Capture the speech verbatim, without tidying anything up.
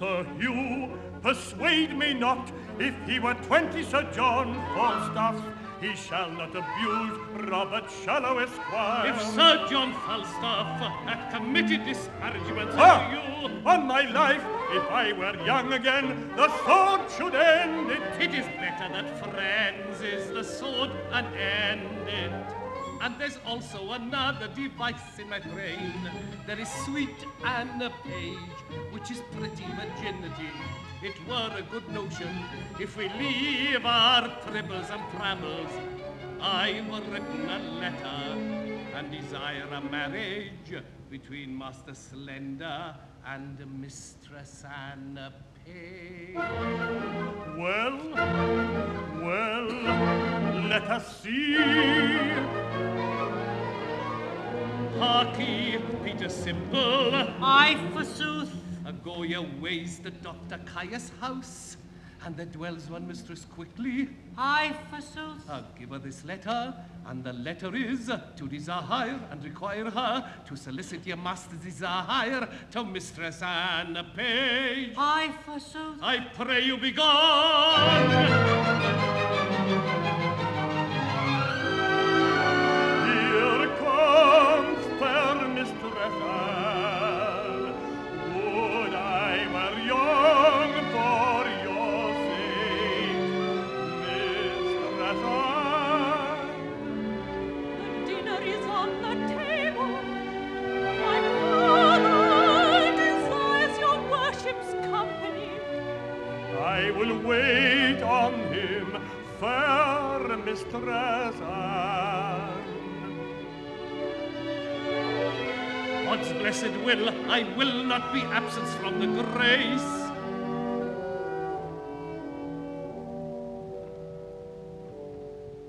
Sir Hugh, persuade me not. If he were twenty Sir John Falstaff, he shall not abuse Robert Shallow, Esquire. If Sir John Falstaff had committed disparagement ah, to you... On my life, if I were young again, the sword should end it. It is better that friends is the sword and end it. And there's also another device in my brain. There is sweet Anna Page, which is pretty virginity. It were a good notion if we leave our tribbles and trammels. I were written a letter and desire a marriage between Master Slender and Mistress Anna Page. Well, well, let us see. Harkee, Peter Simple. Aye, forsooth. Go your ways to Doctor Caius' house, and there dwells one Mistress Quickly. Aye, forsooth. Uh, give her this letter, and the letter is to desire and require her to solicit your master's desire to Mistress Anne Page. Aye, forsooth. I pray you be gone. Mistress Anne. God's blessed will, I will not be absent from the grace.